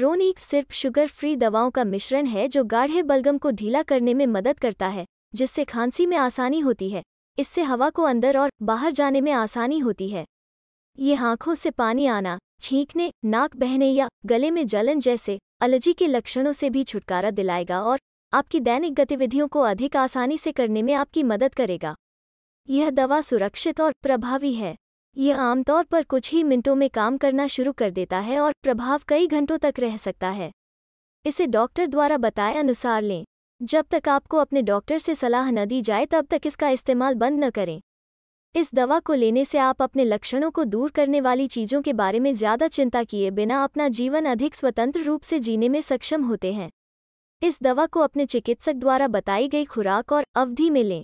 रोनीकफ सिर्फ sugar free दवाओं का मिश्रण है जो गाढ़े बलगम को ढीला करने में मदद करता है, जिससे खांसी में आसानी होती है। इससे हवा को अंदर और बाहर जाने में आसानी होती है। ये आंखों से पानी आना, छींकने, नाक बहने या गले में जलन जैसे एलर्जी के लक्षणों से भी छुटकारा दिलाएगा और आपकी दैनिक गतिविधियों को अधिक आसानी से करने में आपकी मदद करेगा। यह दवा सुरक्षित और प्रभावी है। यह आमतौर पर कुछ ही मिनटों में काम करना शुरू कर देता है और प्रभाव कई घंटों तक रह सकता है। इसे डॉक्टर द्वारा बताए अनुसार लें। जब तक आपको अपने डॉक्टर से सलाह न दी जाए तब तक इसका इस्तेमाल बंद न करें। इस दवा को लेने से आप अपने लक्षणों को दूर करने वाली चीज़ों के बारे में ज़्यादा चिंता किए बिना अपना जीवन अधिक स्वतंत्र रूप से जीने में सक्षम होते हैं। इस दवा को अपने चिकित्सक द्वारा बताई गई खुराक और अवधि में लें।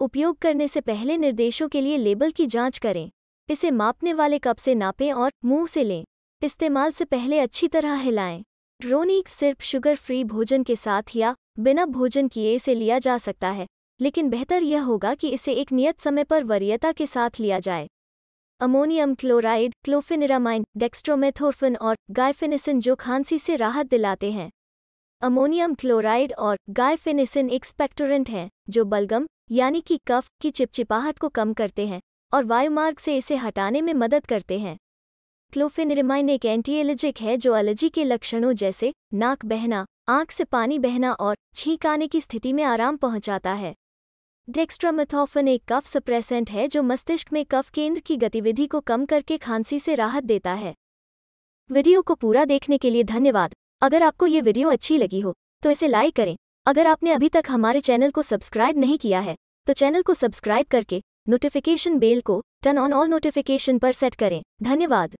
उपयोग करने से पहले निर्देशों के लिए लेबल की जाँच करें। इसे मापने वाले कप से नापें और मुंह से लें। इस्तेमाल से पहले अच्छी तरह हिलाएं। रोनीकफ सिर्फ शुगर फ्री भोजन के साथ या बिना भोजन किए इसे लिया जा सकता है, लेकिन बेहतर यह होगा कि इसे एक नियत समय पर वरीयता के साथ लिया जाए। अमोनियम क्लोराइड, क्लोफिनिरामाइन, डेक्सट्रोमेथॉर्फन और गुआइफेनेसिन जो खांसी से राहत दिलाते हैं। अमोनियम क्लोराइड और गुआइफेनेसिन एक्सपेक्टोरेंट हैं जो बलगम यानी कि कफ की चिपचिपाहट को कम करते हैं और वायुमार्ग से इसे हटाने में मदद करते हैं। क्लोफिन रिमाइन एक एंटी एलर्जिक है जो एलर्जी के लक्षणों जैसे नाक बहना, आंख से पानी बहना और छींक आने की स्थिति में आराम पहुंचाता है। डेक्सट्रोमेथॉर्फन एक कफ सप्रेसेंट है जो मस्तिष्क में कफ केंद्र की गतिविधि को कम करके खांसी से राहत देता है। वीडियो को पूरा देखने के लिए धन्यवाद। अगर आपको ये वीडियो अच्छी लगी हो तो इसे लाइक करें। अगर आपने अभी तक हमारे चैनल को सब्सक्राइब नहीं किया है तो चैनल को सब्सक्राइब करके नोटिफिकेशन बेल को टर्न ऑन ऑल नोटिफिकेशन पर सेट करें। धन्यवाद।